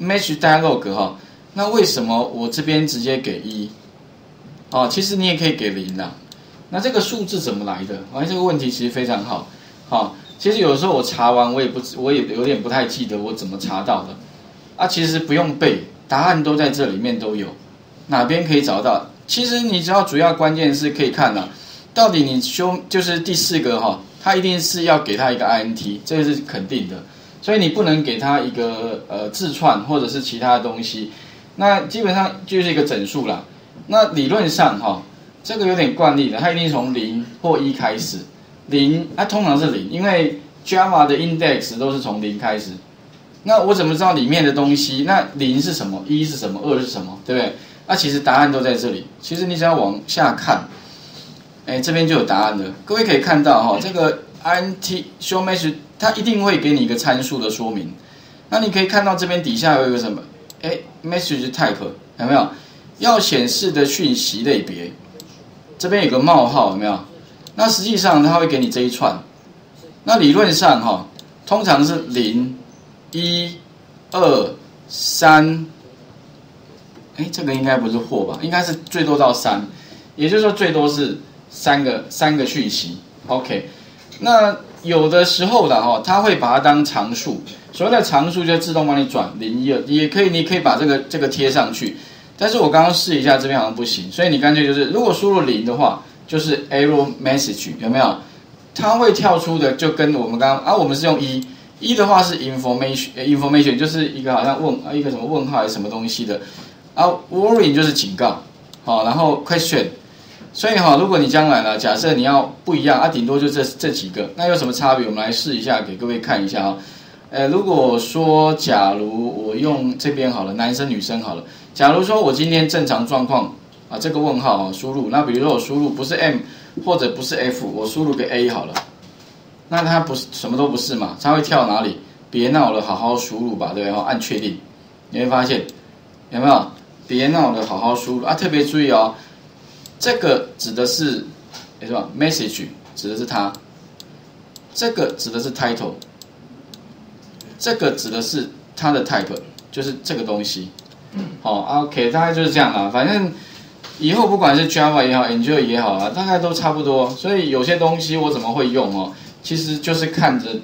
match dialog 哈，那为什么我这边直接给1？哦，其实你也可以给0啦。那这个数字怎么来的？哎，这个问题其实非常好。好，其实有时候我查完我也有点不太记得我怎么查到的。啊，其实不用背，答案都在这里面都有，哪边可以找到？其实你只要主要关键是可以看了，到底你就是第4个哈，它一定是要给它一个 INT， 这个是肯定的。 所以你不能给它一个字串或者是其他的东西，那基本上就是一个整数啦。那理论上哈、哦，这个有点惯例的，它一定从0或1开始。0，它、啊、通常是0，因为 Java 的 index 都是从0开始。那我怎么知道里面的东西？那0是什么？1是什么？2是什么？对不对？那、啊、其实答案都在这里。其实你只要往下看，哎，这边就有答案了。各位可以看到哈、哦，这个 INT show message。 它一定会给你一个参数的说明，那你可以看到这边底下有一个什么？哎 ，message type 有没有？要显示的讯息类别，这边有个冒号有没有？那实际上它会给你这一串。那理论上哈、哦，通常是0、1、2、3，哎，这个应该不是或吧？应该是最多到3，也就是说最多是三个讯息。OK， 那。 有的时候的哈，它会把它当常数，所谓的常数就自动帮你转0、1、2，也可以，你可以把这个贴上去。但是我刚刚试一下，这边好像不行，所以你干脆就是，如果输入0的话，就是 error message 有没有？它会跳出的，就跟我们刚刚啊，我们是用一的话是 information 就是一个好像一个什么问号还是什么东西的啊 ，warning 就是警告，好，然后 question。 所以哈，如果你将来呢，假设你要不一样啊，顶多就这几个，那有什么差别？我们来试一下，给各位看一下啊。如果说，假如我用这边好了，男生女生好了。假如说我今天正常状况啊，这个问号啊输入，那比如说我输入不是 M 或者不是 F， 我输入个 A 好了，那它不是什么都不是嘛，它会跳哪里？别闹了，好好输入吧，对不对？然后按确定，你会发现有没有？别闹了，好好输入啊，特别注意哦。 这个指的是，是吧 ？message 指的是它，这个指的是 title， 这个指的是它的 type， 就是这个东西。好、哦、，OK， 大概就是这样啦。反正以后不管是 Java 也好 ，Angular 也好啊，大概都差不多。所以有些东西我怎么会用哦？其实就是看着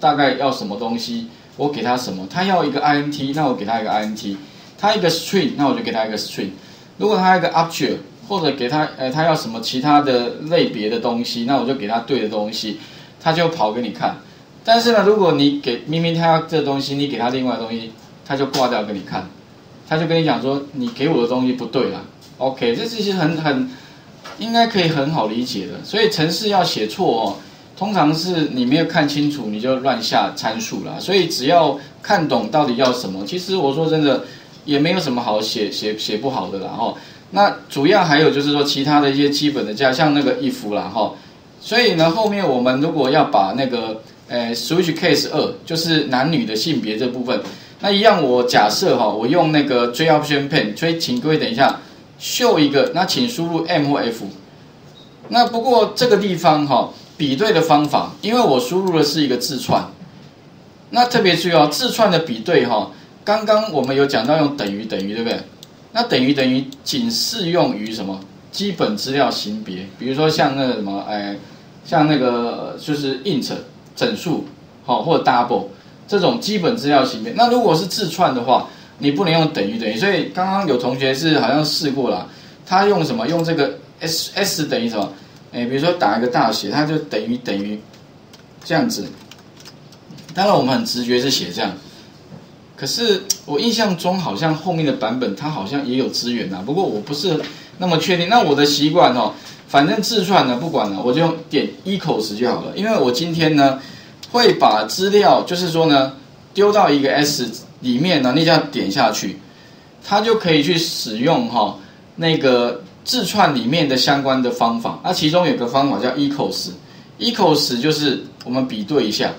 大概要什么东西，我给它什么。它要一个 INT， 那我给它一个 INT； 它一个 string， 那我就给它一个 string。如果它一个 object。 或者给他，他要什么其他的类别的东西，那我就给他对的东西，他就跑给你看。但是呢，如果你给明明他要这东西，你给他另外的东西，他就挂掉给你看，他就跟你讲说你给我的东西不对啦。OK， 这其实很应该可以很好理解的。所以程式要写错哦，通常是你没有看清楚你就乱下参数啦。所以只要看懂到底要什么，其实我说真的也没有什么好写不好的啦哈。 那主要还有就是说，其他的一些基本的架，像那个if啦哈，所以呢，后面我们如果要把那个switch case 2， 就是男女的性别这部分，那一样我假设哈，我用那个追 option pane， 所以请各位等一下秀一个，那请输入 M 或 F。那不过这个地方哈，比对的方法，因为我输入的是一个字串，那特别注意哦，字串的比对哈，刚刚我们有讲到用等于，对不对？ 那等于仅适用于什么基本资料型别，比如说像那个什么，像那个就是int整数，好、哦、或者 double 这种基本资料型别。那如果是字串的话，你不能用等于。所以刚刚有同学是好像试过了，他用什么用这个 s 等于什么？比如说打一个大写，他就等于这样子。当然我们很直觉是写这样。 可是我印象中好像后面的版本它好像也有资源呐、啊，不过我不是那么确定。那我的习惯哦，反正字串呢不管了，我就用点 equals 就好了。因为我今天呢会把资料，就是说呢丢到一个 s 里面呢，你只要点下去，它就可以去使用哈、哦、那个字串里面的相关的方法。那、啊、其中有个方法叫 equals，equals 就是我们比对一下。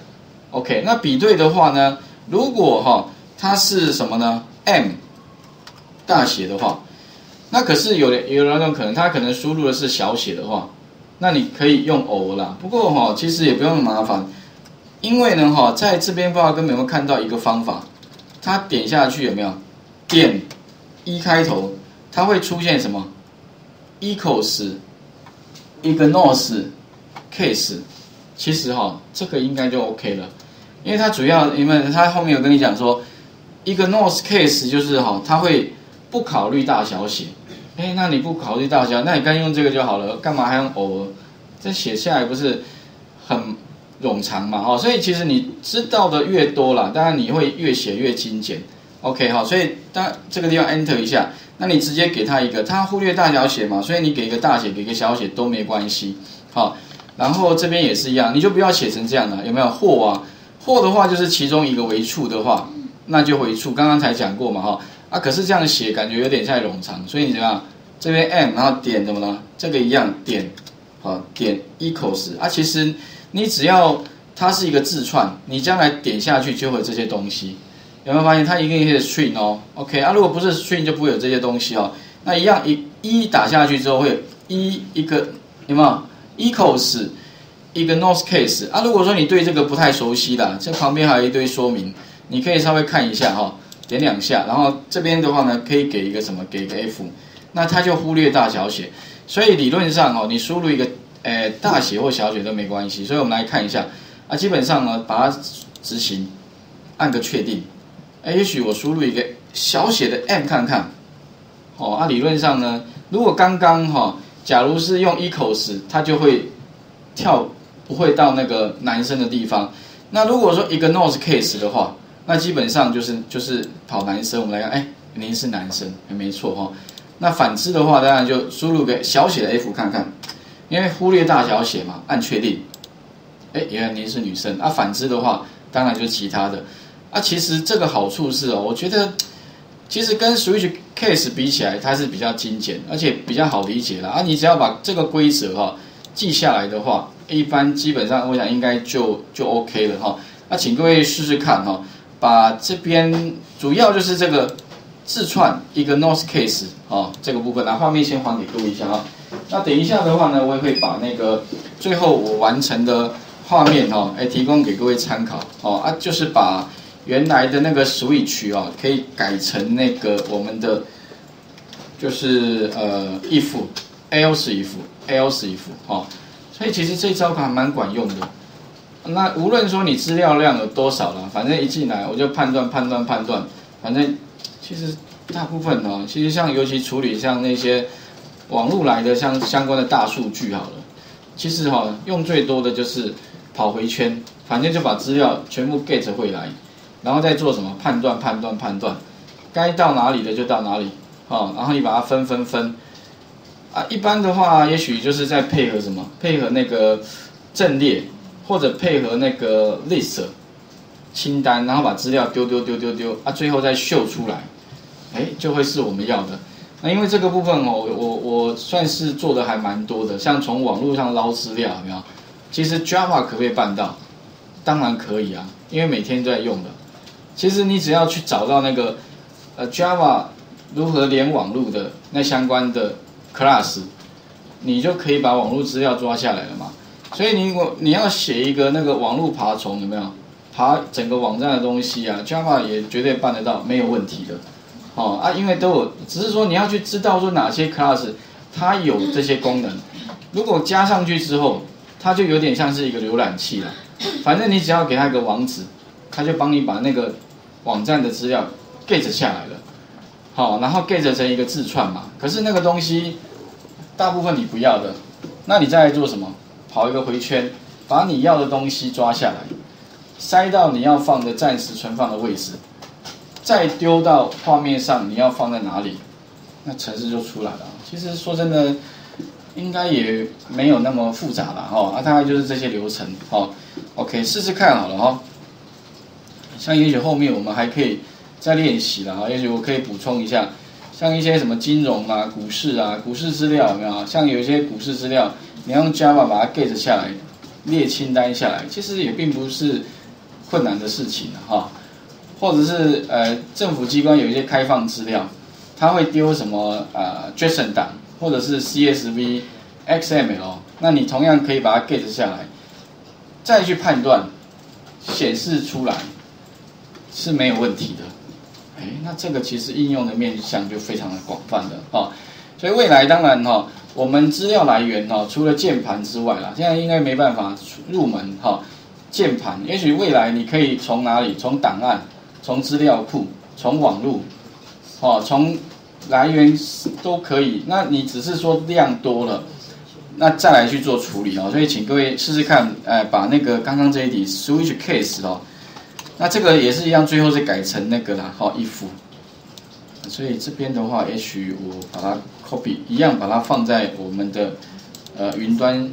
OK， 那比对的话呢，如果哈、哦 它是什么呢 ？M 大写的话，那可是有那种可能，它可能输入的是小写的话，那你可以用偶啦。不过哈、哦，其实也不用麻烦，因为呢哈、哦，在这边不知道各位有没有看到一个方法，它点下去有没有？点一开头，它会出现什么 ？equals ignores case。其实哈，这个应该就 OK 了，因为它主要因为它后面有跟你讲说 ，ignores case 就是哈，它会不考虑大小写。哎，那你不考虑大小，那你干脆用这个就好了，干嘛还用偶尔？这写下来不是很冗长嘛？哦，所以其实你知道的越多啦，当然你会越写越精简。OK 哈，所以当这个地方 Enter 一下，那你直接给他一个，他忽略大小写嘛，所以你给一个大写，给一个小写都没关系。好，然后这边也是一样，你就不要写成这样了，有没有？或啊，或的话就是其中一个为处的话，那就为处。刚刚才讲过嘛，哈啊，可是这样写感觉有点太冗长，所以你怎么样？这边 M 然后点怎么了？这个一样点。好，点 equals 啊，其实你只要它是一个字串，你将来点下去就会有这些东西，有没有发现它一定是 string 哦 ？OK 啊，如果不是 string 就不会有这些东西哦。那一样一打下去之后会有一个有没有 equals 一个 ignores case 啊？如果说你对这个不太熟悉啦，这旁边还有一堆说明，你可以稍微看一下哈、哦，点两下，然后这边的话呢可以给一个什么，给一个 F， 那它就忽略大小写。所以理论上哦，你输入一个大写或小写都没关系。所以我们来看一下啊，基本上呢，把它执行，按个确定。哎，也许我输入一个小写的 m 看看，哦，啊，理论上呢，如果刚刚哈、哦，假如是用 equals， 它就会跳不会到那个男生的地方。那如果说 ignores case 的话，那基本上就是跑男生。我们来看，哎，您是男生，没错哈、哦。那反之的话，当然就输入个小写的 f 看看，因为忽略大小写嘛，按确定。哎，原来您是女生啊。反之的话，当然就是其他的啊。其实这个好处是哦，我觉得其实跟 Switch case 比起来，它是比较精简，而且比较好理解啦。啊。你只要把这个规则哈、哦、记下来的话，一般基本上我想应该就 OK 了哈、哦。那请各位试试看哈、哦，把这边主要就是这个。自串一个 ignores case 哦，这个部分，那画面先还给各位一下啊。那等一下的话呢，我也会把那个最后我完成的画面哦，哎，提供给各位参考哦啊，就是把原来的那个 switch 哦，可以改成那个我们的就是if else if 哦，所以其实这招还蛮管用的。那无论说你资料量有多少了，反正一进来我就判断，反正。其实大部分哦，其实像尤其处理像那些网络来的像相关的大数据好了，其实哈、哦、用最多的就是跑回圈，反正就把资料全部 get 回来，然后再做什么判断，该到哪里的就到哪里哦，然后你把它分啊，一般的话也许就是在配合什么，配合那个阵列或者配合那个 list。清单，然后把资料丢啊，最后再秀出来，哎，就会是我们要的。那因为这个部分哦，我算是做的还蛮多的，像从网络上捞资料，有没有？其实 Java 可不可以办到？当然可以啊，因为每天都在用的。其实你只要去找到那个Java 如何连网络的那相关的 class， 你就可以把网络资料抓下来了嘛。所以你要写一个那个网络爬虫，有没有？爬整个网站的东西啊 ，Java 也绝对办得到，没有问题的。哦啊，因为都有，只是说你要去知道说哪些 class 它有这些功能。如果加上去之后，它就有点像是一个浏览器了。反正你只要给它一个网址，它就帮你把那个网站的资料 get 下来了。好、哦，然后 get 成一个字串嘛。可是那个东西大部分你不要的，那你再来做什么？跑一个回圈，把你要的东西抓下来。塞到你要放的暂时存放的位置，再丢到画面上，你要放在哪里，那程式就出来了。其实说真的，应该也没有那么复杂了哈、哦。啊，大概就是这些流程哦。OK， 试试看好了哈、哦。像也许后面我们还可以再练习了哈。也许我可以补充一下，像一些什么金融啊、股市啊、股市资料有没有？像有一些股市资料，你用 Java 把它 get 下来，列清单下来，其实也并不是。困难的事情哈，或者是政府机关有一些开放资料，它会丢什么JSON 档或者是 CSV、XML， 那你同样可以把它 get 下来，再去判断显示出来是没有问题的。那这个其实应用的面向就非常的广泛了哦。所以未来当然哦，我们资料来源哦，除了键盘之外啦，现在应该没办法入门哈。键盘，也许未来你可以从哪里？从档案，从资料库，从网络，哦，从来源都可以。那你只是说量多了，那再来去做处理哦。所以请各位试试看，把那个刚刚这一题 switch case 哦，那这个也是一样，最后是改成那个啦，好 if。所以这边的话，也许我把它 copy， 一样把它放在我们的云端